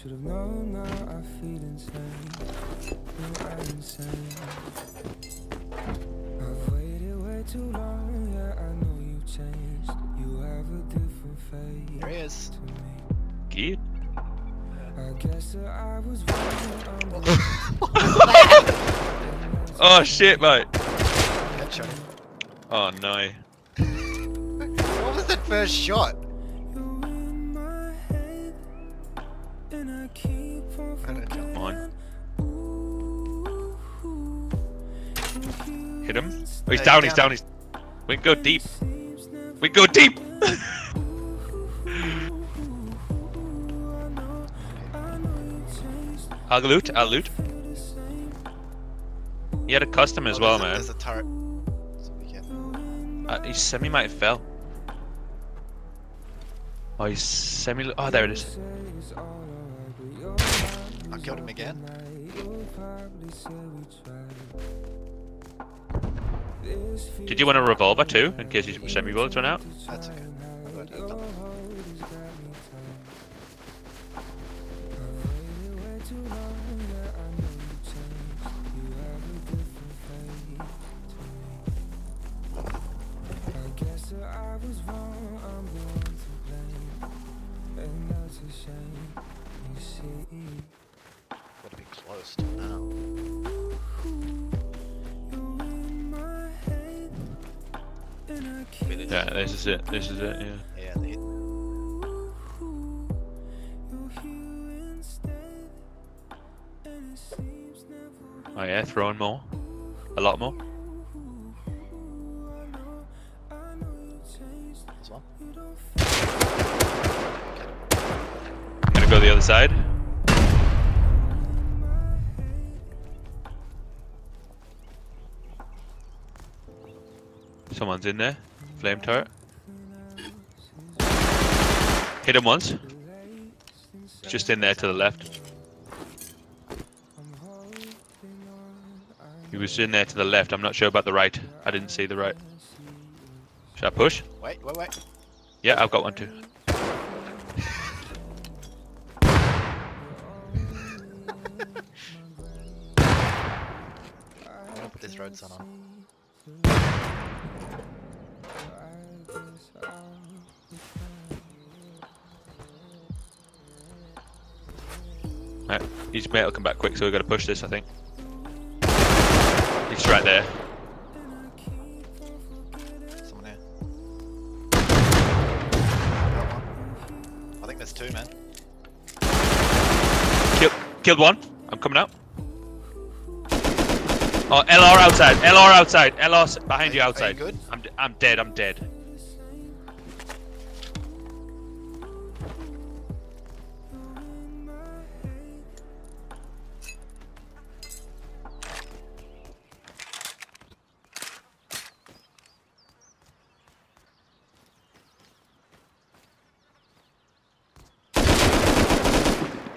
should have known. Now I feel insane. No, I'm insane. I've waited way too long. Yeah, I know you changed. You have a different fate. There he is. Kid. I guess that I was wrong. Oh shit, mate. Gotcha. Oh no. What was that first shot? Hit him. Oh, he's down, he's down, he's... We can go deep. We can go deep! I'll loot, I'll loot. He had a custom as well, man. There's a turret. His semi might have fell. Oh, he's semi... Oh, there it is. I killed him again. Did you want a revolver too, in case your semi bullets run out? That's okay. Gotta be close to now. Yeah, this is it. This is it. Yeah. Yeah. Oh yeah, throwing more, a lot more. This one. I'm gonna go the other side. Someone's in there. Flame turret. Hit him once. Just in there to the left. He was in there to the left. I'm not sure about the right. I didn't see the right. Should I push? Wait. Yeah, I've got one too. I'm gonna put this road sign on. Right, his mate will come back quick, so we gotta push this, I think. He's right there. Someone here. I think there's two, man. Killed one. I'm coming out. Oh, LR outside. LR outside. LR behind you outside. Are you good? I'm dead.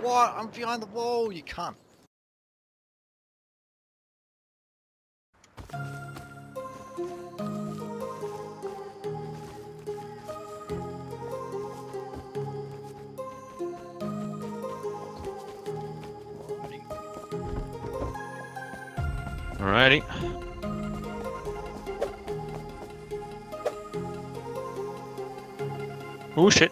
What? I'm behind the wall, you cunt. Alrighty. Oh shit.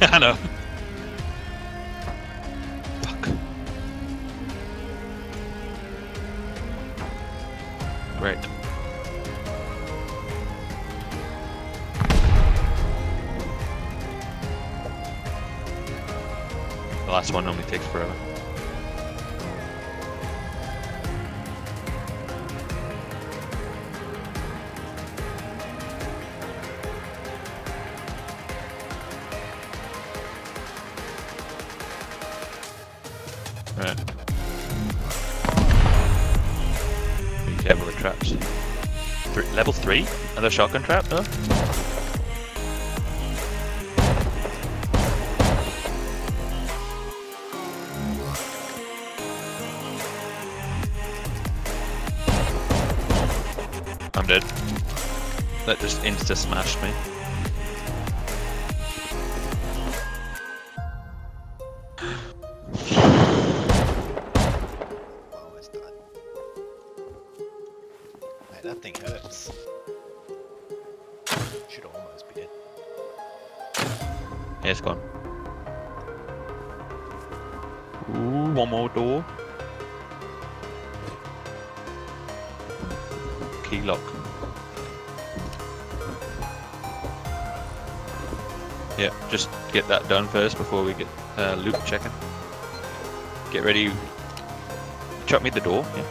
I know. Fuck. Great. The last one normally takes forever. Right. Be careful with traps. Level 3? Another shotgun trap, though? That just insta-smashed me. Oh, it's done. Mate, that thing hurts. Should almost be dead. Yeah, it's gone. Ooh, one more door. Key lock. Yeah, just get that done first before we get loot checking. Get ready. Chuck me the door. Yeah.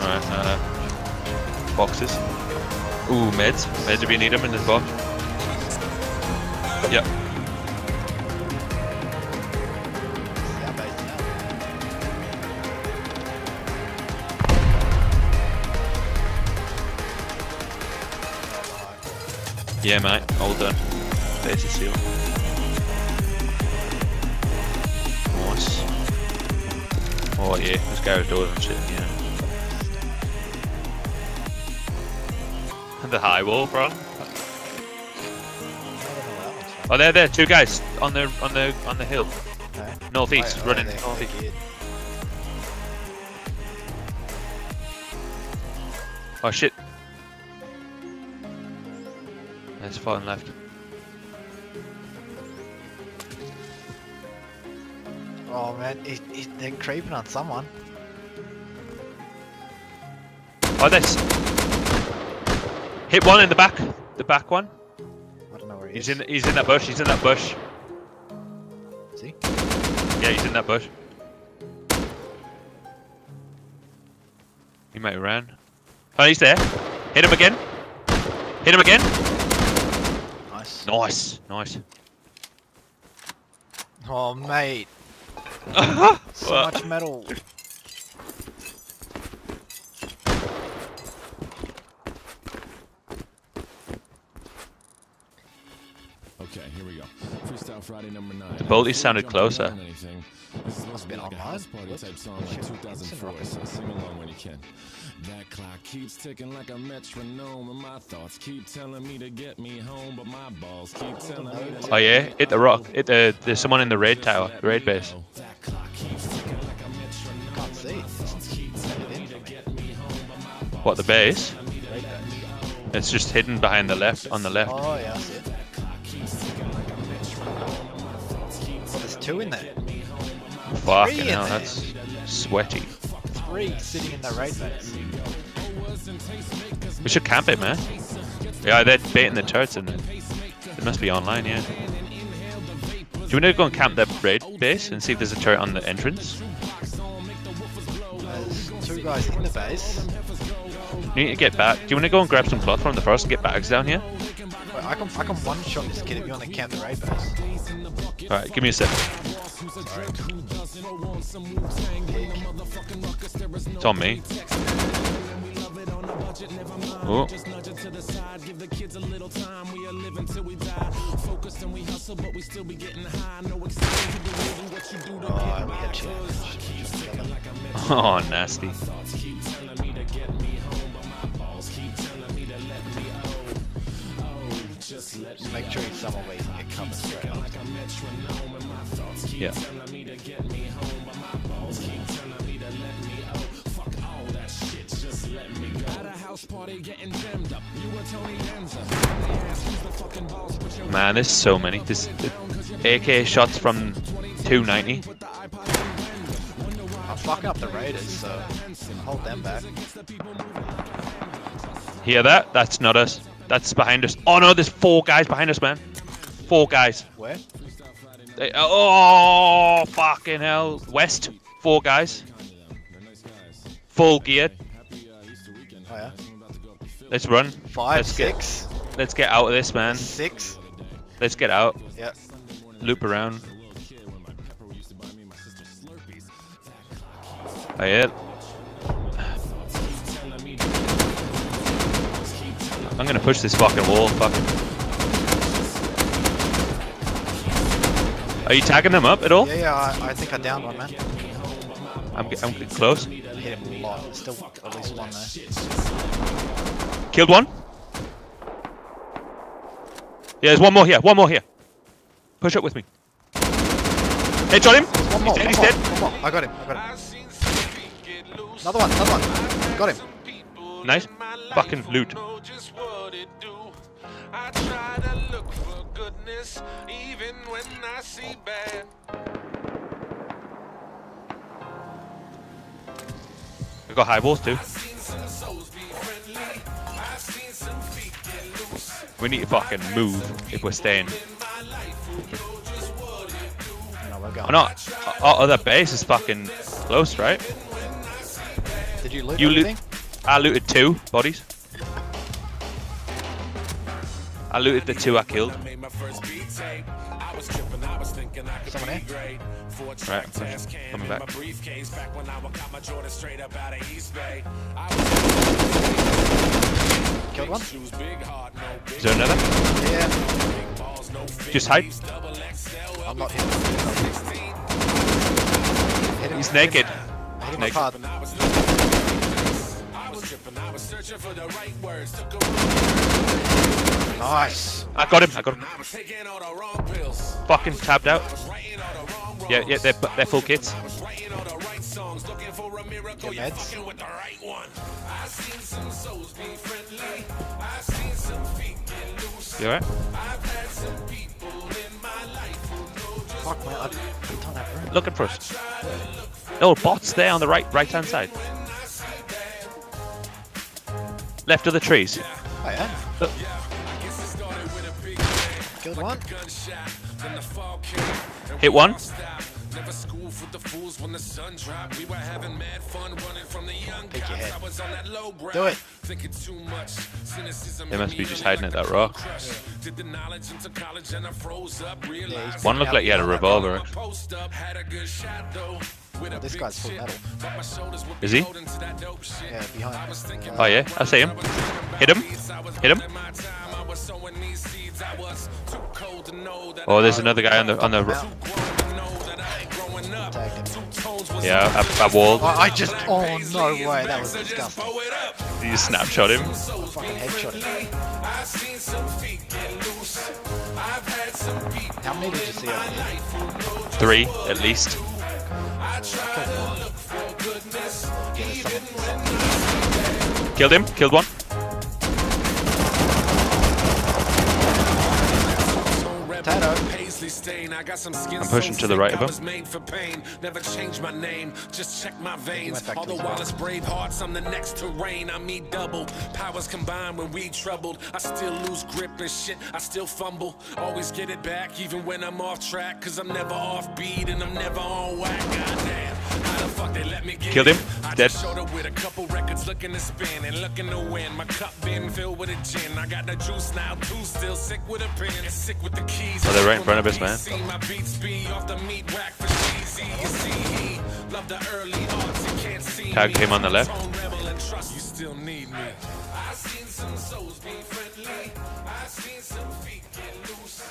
Alright, boxes. Ooh, meds. Meds if you need them in this box. Yep. Yeah, mate, all done. There's a seal. Nice. Oh, yeah, this garage doors and shit, yeah. The high wall, bro. Oh, there, two guys on the hill. Okay. Northeast, right, running northeast. Oh shit. There's far and left. Oh man, they're creeping on someone. Oh, this. Hit one in the back. The back one. He's in that bush. He's in that bush. Is he? Yeah, he's in that bush. He might have ran. Oh, he's there. Hit him again. Hit him again. Nice. Nice. Nice. Oh, mate. So much metal. Okay, here we go. Freestyle Friday number 9. The bolty sounded closer. This must be like a house party type song, like 2004. So sing along when you can. That clock keeps ticking like a metronome, and my thoughts keep telling me to get me home, but my balls keep telling me. Oh yeah, hit the rock. Hit the. There's someone in the raid tower, the raid base. That clock keeps ticking like a metronome. Can't see. What, the base? It's just hidden behind the left. On the left. Oh yeah. Two in there. Fucking hell, that's sweaty. 3 sitting in the raid base. We should camp it, man. Yeah, they're baiting the turrets in there. They must be online, yeah. Do you want to go and camp that raid base and see if there's a turret on the entrance? There's 2 guys in the base. You need to get back. Do you want to go and grab some cloth from the forest and get bags down here? Wait, I can one-shot this kid if you want to camp the raid base. Alright, give me a sec. It's on me. Oh. Oh, nasty. Just make sure it's someone waiting to get covered straight on. Yeah. Man, there's so many. There's AK shots from 290. I'm fucking up the raiders, so hold them back. Hear that? That's not us. That's behind us. Oh no, there's 4 guys behind us, man. 4 guys. Where? Oh, fucking hell. West. 4 guys. Full gear. Oh, yeah. Let's run. 5, 6. Let's get out of this, man. 6. Let's get out. Yeah. Loop around. Oh, yeah. I'm gonna push this fucking wall, fuck. Are you tagging them up at all? Yeah, I think I downed one, man. I'm close. I hit him a lot. Still at least one there. Killed one. Yeah, there's one more here. One more here. Push up with me. Headshot him. One more. He's dead. One more. I got him. Another one. Another one. Got him. Nice. Fucking loot. I try to look for goodness even when I see bad. We got high balls too. We need to fucking move if we're staying. No, we're going. Not. Our other base is fucking close, right? Did you loot anything? I looted 2 bodies. I looted the 2 I killed. Someone here? Right, coming back. Killed one? Is there another? Yeah. Just hype. I'm not hit. Hit him. He's naked. Naked. Nice. I got him. I got him. Fucking tabbed out. Yeah, they're full kits. You alright? Fuck, man. I don't have room. Looking for us. No bots there on the right-hand side. Left of the trees. Oh, yeah. Look. Killed one. Hit one. Take your head. Do it. They must be just hiding at that rock. Yeah, one looked like he had a revolver. Actually. Oh, this guy's full metal. Is he? Yeah, behind. Oh yeah, I see him. Hit him. Hit him. Oh, there's another guy on the Yeah, I walled. I just. Oh no way, that was disgusting. You snapshot him. I fucking headshot him. How many did you see over here? 3 at least. Killed him, killed one. I'm pushing to the right of him. Never change my name, just check my veins. All the Wallace brave hearts on the next terrain. I meet double powers combined when we troubled. I still lose grip and shit, I still fumble. Always get it back even when I'm off track, cause I'm never off beat and I'm never on whack. Goddamn. Killed him. Dead. With a couple records looking to spin and looking to win. My cup been filled with a gin. I got the juice now, too, still sick with a pin. Sick with the keys. Oh, they're right in front of us, man. My beats be off the meat rack for cheesy. You see he love the early odds. You can't see. Tag him on the left. You still need me. I seen some souls be friendly. I seen some feet get loose.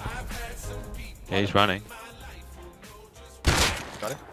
I've had some people. Yeah, he's running. Got it.